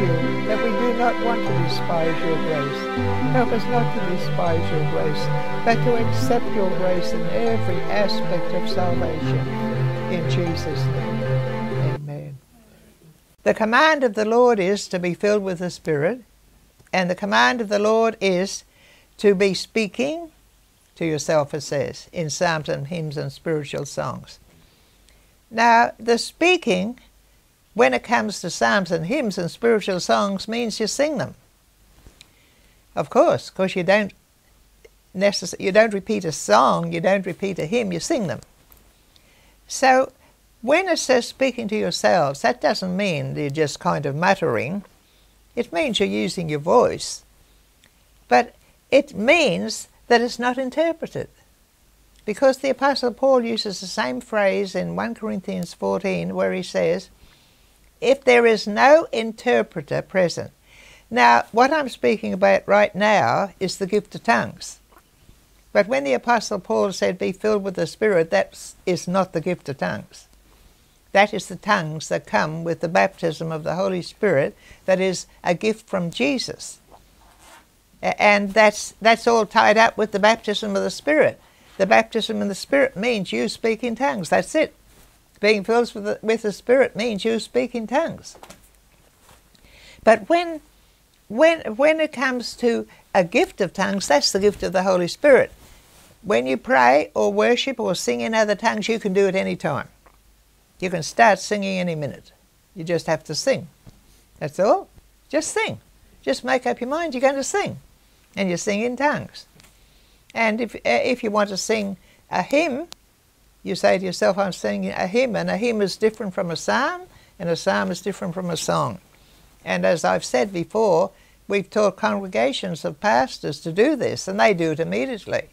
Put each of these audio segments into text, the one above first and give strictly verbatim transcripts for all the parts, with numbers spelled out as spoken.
you that we do not want to despise your grace. Help us not to despise your grace, but to accept your grace in every aspect of salvation. In Jesus' name, amen. The command of the Lord is to be filled with the Spirit, and the command of the Lord is to be speaking to yourself, it says, in psalms and hymns and spiritual songs. Now, the speaking, when it comes to psalms and hymns and spiritual songs, means you sing them. Of course, because you don't necess- you don't repeat a song, you don't repeat a hymn, you sing them. So, when it says speaking to yourselves, that doesn't mean you're just kind of muttering. It means you're using your voice. But it means that it's not interpreted. Because the Apostle Paul uses the same phrase in First Corinthians fourteen where he says, if there is no interpreter present. Now, what I'm speaking about right now is the gift of tongues. But when the Apostle Paul said, be filled with the Spirit, that is not the gift of tongues. That is the tongues that come with the baptism of the Holy Spirit, that is a gift from Jesus. And that's, that's all tied up with the baptism of the Spirit. The baptism in the Spirit means you speak in tongues. That's it. Being filled with the, with the Spirit means you speak in tongues. But when, when, when it comes to a gift of tongues, that's the gift of the Holy Spirit. When you pray or worship or sing in other tongues, you can do it any time. You can start singing any minute. You just have to sing. That's all. Just sing. Just make up your mind you're going to sing. And you sing in tongues. And if, if you want to sing a hymn, you say to yourself, I'm singing a hymn, and a hymn is different from a psalm, and a psalm is different from a song. And as I've said before, we've taught congregations of pastors to do this, and they do it immediately.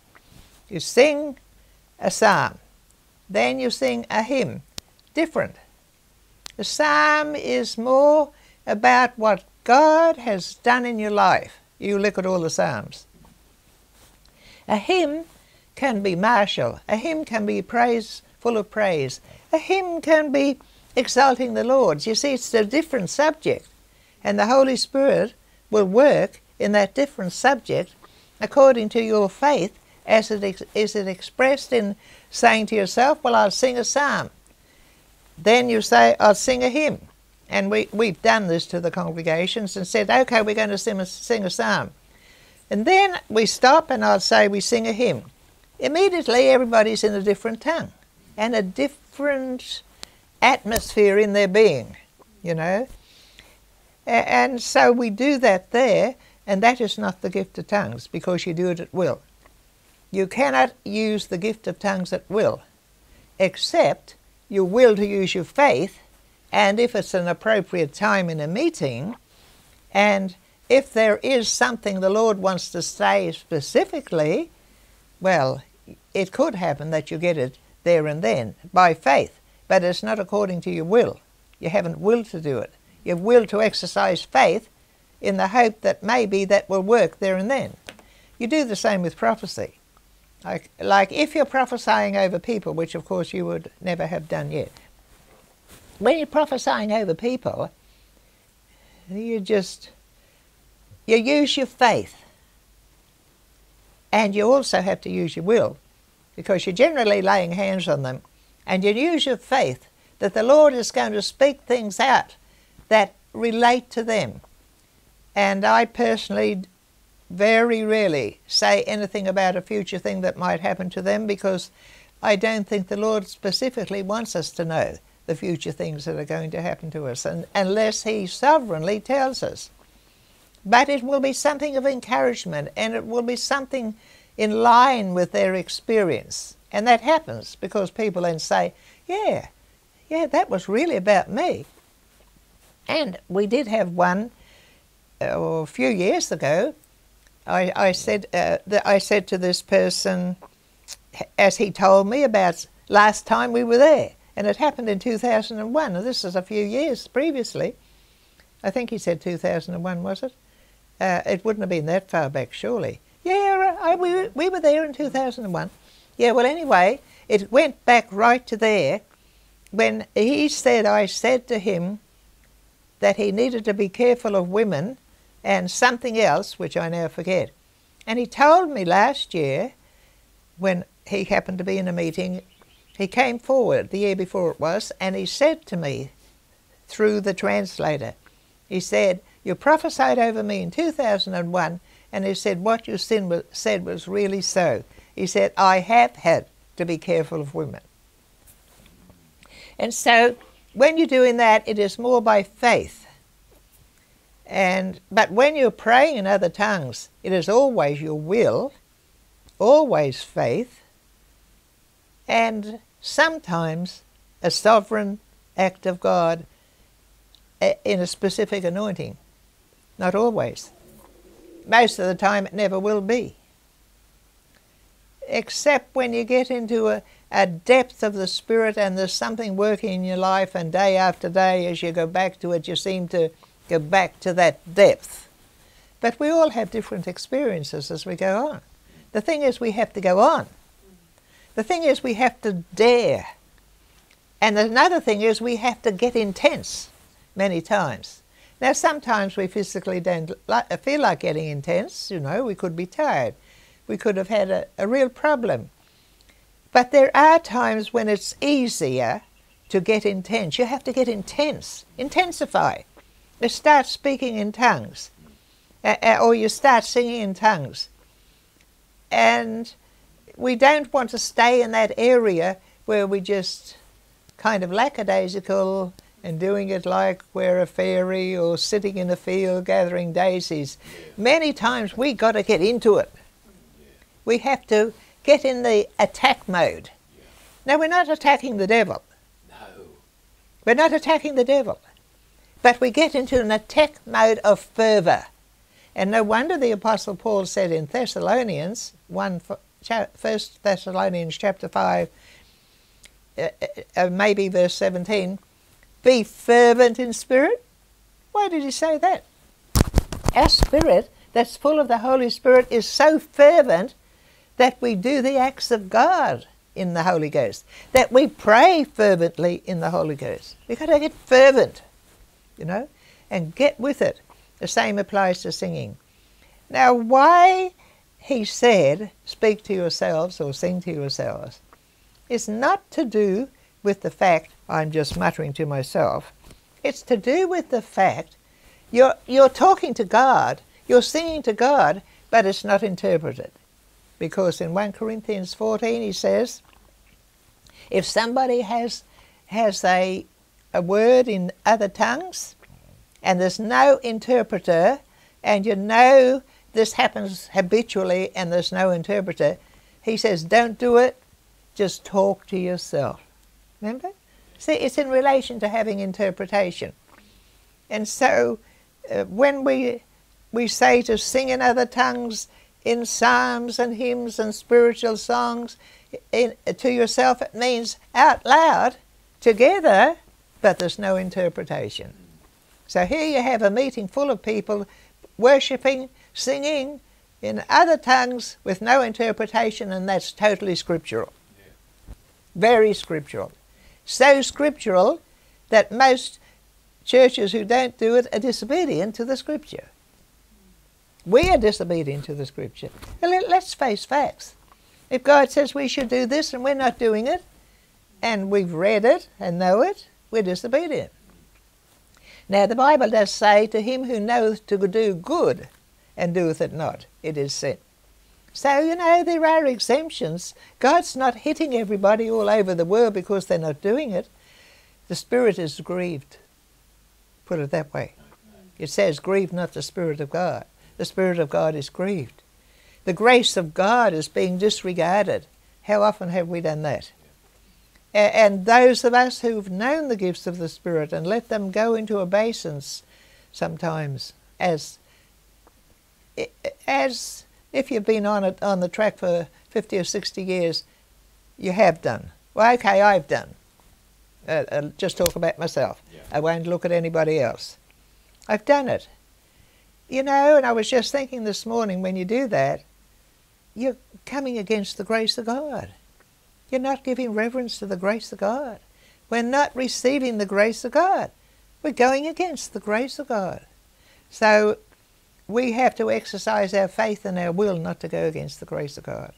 You sing a psalm, then you sing a hymn, different. The psalm is more about what God has done in your life. You look at all the psalms. A hymn can be martial. A hymn can be praise, full of praise. A hymn can be exalting the Lord. You see, it's a different subject. And the Holy Spirit will work in that different subject according to your faith as it ex is it expressed in saying to yourself, well, I'll sing a psalm. Then you say, I'll sing a hymn. And we, we've done this to the congregations and said, okay, we're going to sing a, sing a psalm. And then we stop and I'll say we sing a hymn. Immediately everybody's in a different tongue and a different atmosphere in their being, you know. And so we do that there, and that is not the gift of tongues because you do it at will. You cannot use the gift of tongues at will, except you will to use your faith, and if it's an appropriate time in a meeting, and if there is something the Lord wants to say specifically, well, it could happen that you get it there and then by faith, but it's not according to your will. You haven't willed to do it. You've willed to exercise faith in the hope that maybe that will work there and then. You do the same with prophecy. Like, like if you're prophesying over people, which of course you would never have done yet, when you're prophesying over people, you just... you use your faith, and you also have to use your will, because you're generally laying hands on them, and you use your faith that the Lord is going to speak things out that relate to them. And I personally very rarely say anything about a future thing that might happen to them, because I don't think the Lord specifically wants us to know the future things that are going to happen to us, and unless He sovereignly tells us. But it will be something of encouragement, and it will be something in line with their experience. And that happens because people then say, yeah, yeah, that was really about me. And we did have one uh, a few years ago. I, I, said, uh, that I said to this person, as he told me about last time we were there, and it happened in two thousand one, and this is a few years previously. I think he said two thousand one, was it? Uh, it wouldn't have been that far back, surely. Yeah, I, we, we were there in two thousand one. Yeah, well, anyway, it went back right to there when he said, I said to him that he needed to be careful of women and something else, which I now forget. And he told me last year, when he happened to be in a meeting, he came forward, the year before it was, and he said to me, through the translator, he said, "You prophesied over me in two thousand one, and he said, what you said was really so. He said, I have had to be careful of women." And so, when you're doing that, it is more by faith. And, but when you're praying in other tongues, it is always your will, always faith, and sometimes a sovereign act of God in a specific anointing. Not always. Most of the time it never will be. Except when you get into a, a depth of the Spirit and there's something working in your life, and day after day as you go back to it, you seem to go back to that depth. But we all have different experiences as we go on. The thing is, we have to go on. The thing is, we have to dare. And another thing is, we have to get intense many times. Now, sometimes we physically don't feel like getting intense, you know, we could be tired. We could have had a, a real problem. But there are times when it's easier to get intense. You have to get intense, intensify. You start speaking in tongues, uh, or you start singing in tongues. And we don't want to stay in that area where we just kind of lackadaisical and doing it like we're a fairy or sitting in a field gathering daisies. Many times we got to get into it. We have to get in the attack mode. Now, we're not attacking the devil. No. We're not attacking the devil. But we get into an attack mode of fervour. And no wonder the Apostle Paul said in Thessalonians, First Thessalonians chapter five, uh, uh, maybe verse seventeen, "Be fervent in spirit." Why did he say that? Our spirit that's full of the Holy Spirit is so fervent that we do the acts of God in the Holy Ghost, that we pray fervently in the Holy Ghost. We've got to get fervent, you know, and get with it. The same applies to singing. Now, why he said, "Speak to yourselves," or "Sing to yourselves," is not to do with the fact I'm just muttering to myself. It's to do with the fact you're, you're talking to God, you're singing to God, but it's not interpreted. Because in First Corinthians fourteen he says, if somebody has, has a, a word in other tongues and there's no interpreter, and you know this happens habitually and there's no interpreter, he says, don't do it, just talk to yourself. Remember? See, it's in relation to having interpretation. And so uh, when we, we say to sing in other tongues, in psalms and hymns and spiritual songs in, to yourself, it means out loud, together, but there's no interpretation. So here you have a meeting full of people worshipping, singing in other tongues with no interpretation, and that's totally scriptural. Yeah. Very scriptural. So scriptural that most churches who don't do it are disobedient to the Scripture. We are disobedient to the Scripture. Let's face facts. If God says we should do this and we're not doing it, and we've read it and know it, we're disobedient. Now, the Bible does say, "To him who knoweth to do good and doeth it not, it is sin." So, you know, there are exemptions. God's not hitting everybody all over the world because they're not doing it. The Spirit is grieved. Put it that way. It says, "Grieve not the Spirit of God." The Spirit of God is grieved. The grace of God is being disregarded. How often have we done that? And those of us who've known the gifts of the Spirit and let them go into obeisance sometimes, as, as if you've been on it, on the track for fifty or sixty years, you have done. Well, okay, I've done. Uh, I'll just talk about myself. Yeah. I won't look at anybody else. I've done it. You know, and I was just thinking this morning, when you do that, you're coming against the grace of God. You're not giving reverence to the grace of God. We're not receiving the grace of God. we're going against the grace of God. So we have to exercise our faith and our will not to go against the grace of God.